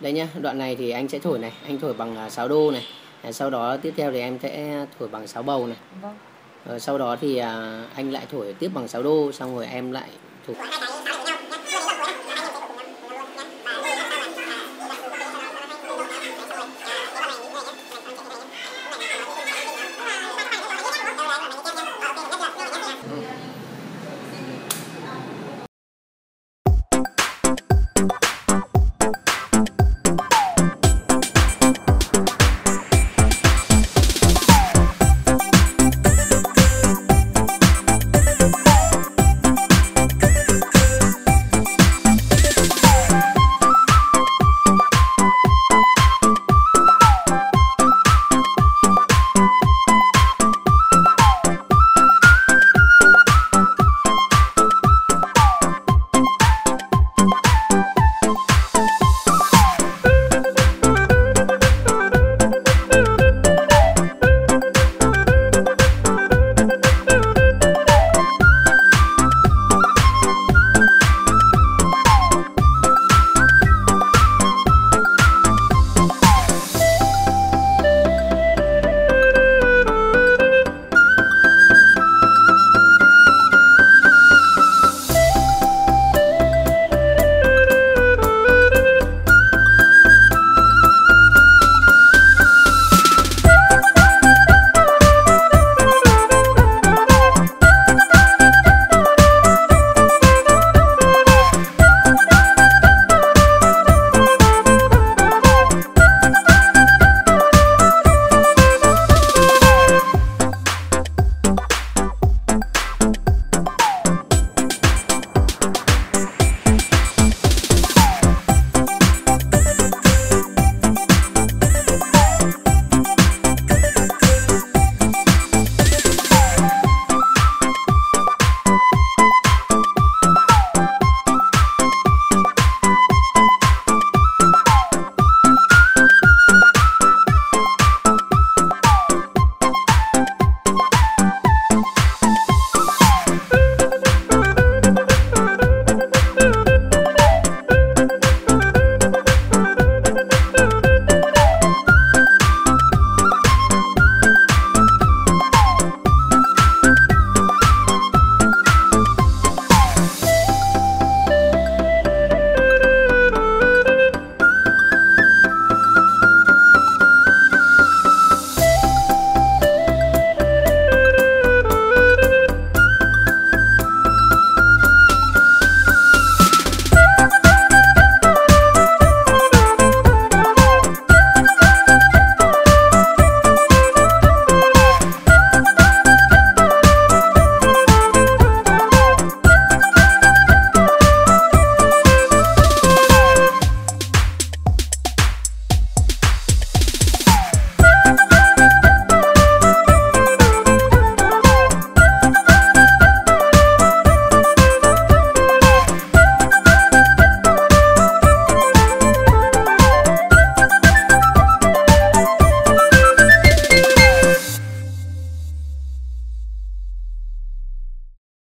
Đấy nhá, đoạn này thì anh sẽ thổi này, anh thổi bằng 6 đô này. Sau đó tiếp theo thì em sẽ thổi bằng 6 bầu này. Vâng. Sau đó thì anh lại thổi tiếp bằng 6 đô, xong rồi em lại thổi.